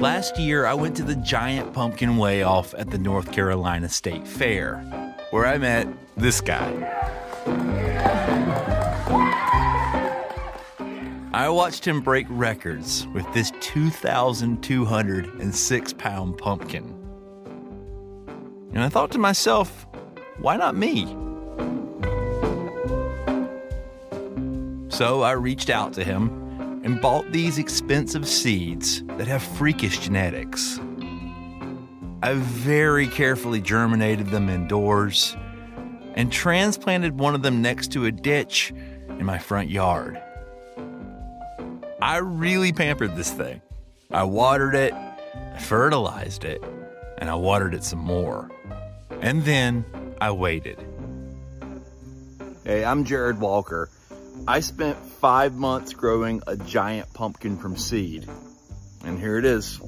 Last year, I went to the Giant Pumpkin Way-Off at the North Carolina State Fair, where I met this guy. I watched him break records with this 2,206-pound pumpkin. And I thought to myself, why not me? So I reached out to him and bought these expensive seeds that have freakish genetics. I very carefully germinated them indoors and transplanted one of them next to a ditch in my front yard. I really pampered this thing. I watered it, I fertilized it, and I watered it some more. And then I waited. Hey, I'm Jared Walker. I spent 5 months growing a giant pumpkin from seed, and here it is.